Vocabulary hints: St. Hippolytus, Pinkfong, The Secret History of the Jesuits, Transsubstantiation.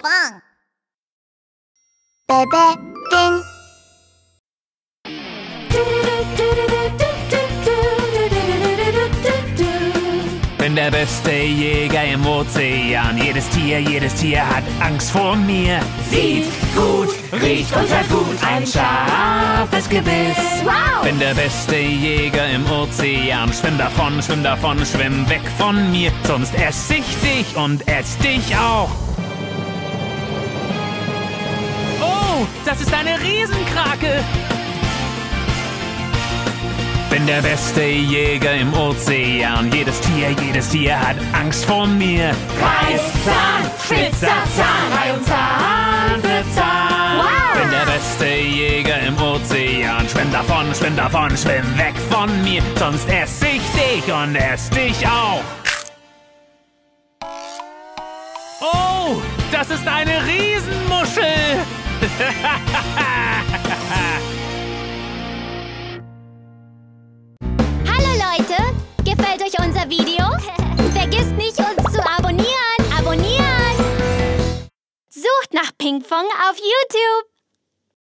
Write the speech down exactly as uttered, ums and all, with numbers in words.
Pinkfong. Bebe Ding. Bin der beste Jäger im Ozean. Jedes Tier, jedes Tier hat Angst vor mir. Sieht gut, riecht und hat gut ein scharfes Gebiss. Wow. Bin der beste Jäger im Ozean. Schwimm davon, schwimm davon, schwimm weg von mir. Sonst ess ich dich und ess dich auch. Oh, das ist eine Riesenkrake. Bin der beste Jäger im Ozean. Jedes Tier, jedes Tier hat Angst vor mir. Kreis, Zahn, spitzer Zahn, Reihe und Zahn für Zahn. Wow. Bin der beste Jäger im Ozean. Schwimm davon, schwimm davon, schwimm weg von mir. Sonst ess ich dich und ess dich auch. Oh, das ist eine Riesenmuschel. Leute, gefällt euch unser Video? Vergisst nicht, uns zu abonnieren! Abonnieren! Sucht nach Pinkfong auf YouTube!